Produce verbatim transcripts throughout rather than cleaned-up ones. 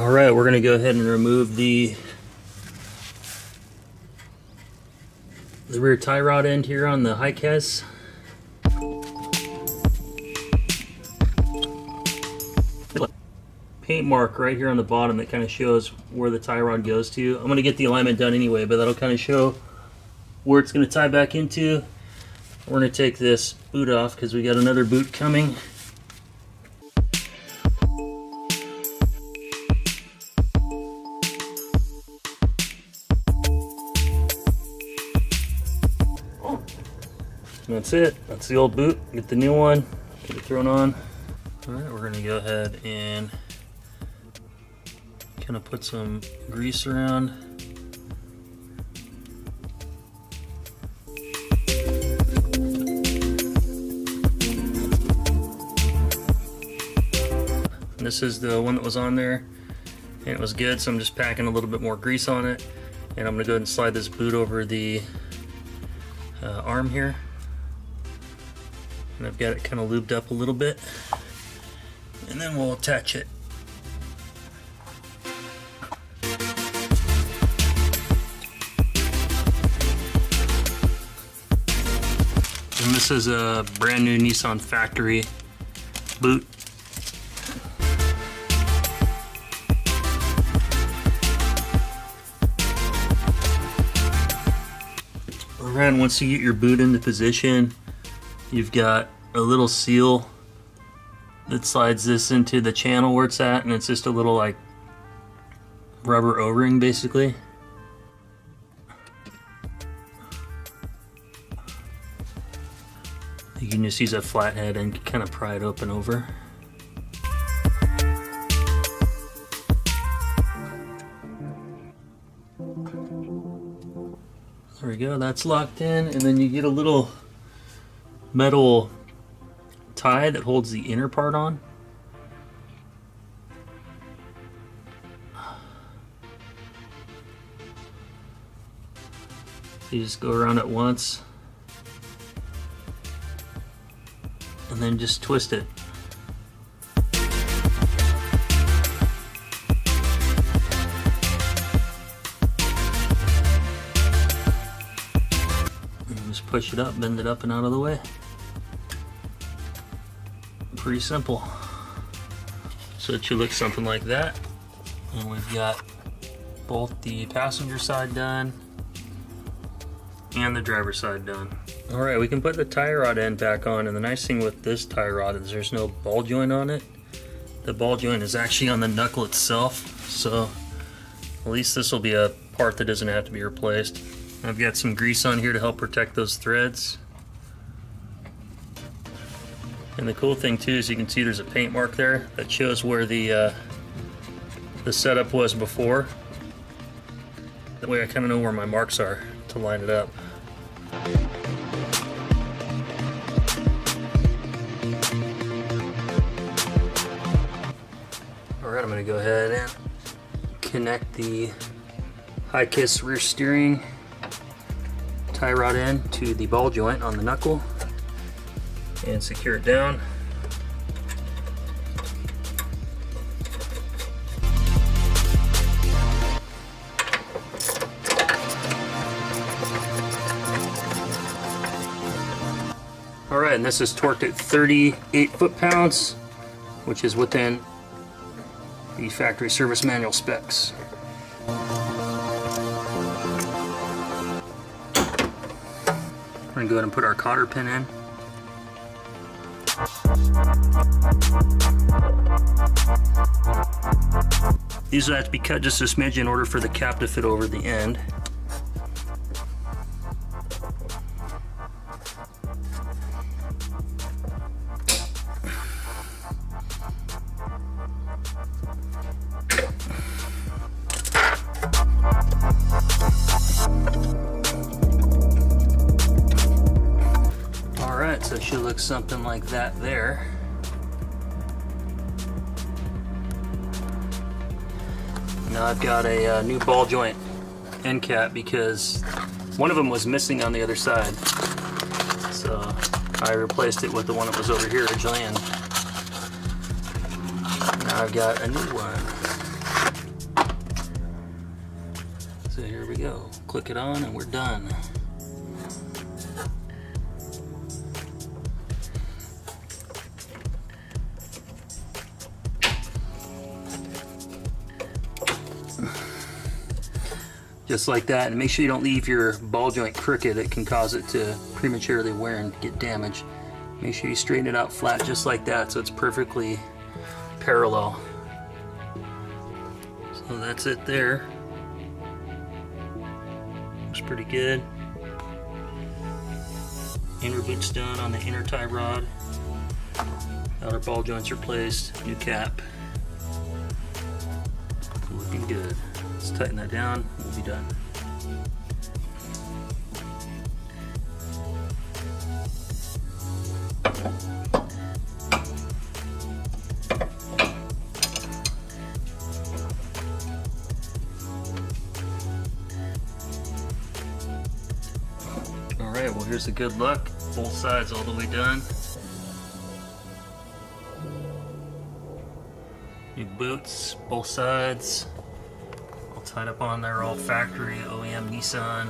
All right, we're gonna go ahead and remove the the rear tie rod end here on the HICAS. Paint mark right here on the bottom that kind of shows where the tie rod goes to. I'm going to get the alignment done anyway, but that'll kind of show where it's going to tie back into. We're going to take this boot off because we got another boot coming. And that's it. That's the old boot. Get the new one. Get it thrown on. All right, we're going to go ahead and kind of put some grease around. And this is the one that was on there, and it was good, so I'm just packing a little bit more grease on it, and I'm gonna go ahead and slide this boot over the uh, arm here, and I've got it kind of lubed up a little bit, and then we'll attach it. And this is a brand new Nissan factory boot. Around, once you get your boot into position, you've got a little seal that slides this into the channel where it's at, and it's just a little like rubber O-ring basically. You can just use a flathead and kind of pry it open over. There we go, that's locked in. And then you get a little metal tie that holds the inner part on. You just go around it once, and then just twist it. And just push it up, bend it up and out of the way. Pretty simple. So it should look something like that. And we've got both the passenger side done and the driver's side done. All right, we can put the tie rod end back on, and the nice thing with this tie rod is there's no ball joint on it. The ball joint is actually on the knuckle itself, so at least this will be a part that doesn't have to be replaced. I've got some grease on here to help protect those threads. And the cool thing too is you can see there's a paint mark there that shows where the, uh, the setup was before. That way I kind of know where my marks are to line it up. Alright, I'm going to go ahead and connect the HICAS rear steering tie rod end to the ball joint on the knuckle and secure it down. Alright, and this is torqued at thirty-eight foot-pounds, which is within the factory service manual specs. We're gonna go ahead and put our cotter pin in. These will have to be cut just a smidge in order for the cap to fit over the end. So it should look something like that there. Now I've got a uh, new ball joint end cap because one of them was missing on the other side. So I replaced it with the one that was over here originally, and now I've got a new one. go. Click it on and we're done. Just like that, and make sure you don't leave your ball joint crooked. It can cause it to prematurely wear and get damaged. Make sure you straighten it out flat just like that so it's perfectly parallel. So that's it there. Looks pretty good. Inner boot's done on the inner tie rod. Outer ball joints replaced, new cap. Looking good. Let's tighten that down, we'll be done. All right, well, here's a good look. Both sides all the way done. New boots, both sides. Tied up on there, all factory, O E M, Nissan,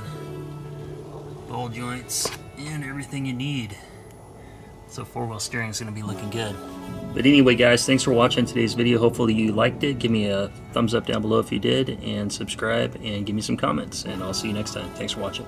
ball joints, and everything you need. So four-wheel steering is going to be looking good. But anyway, guys, thanks for watching today's video. Hopefully you liked it. Give me a thumbs up down below if you did, and subscribe, and give me some comments, and I'll see you next time. Thanks for watching.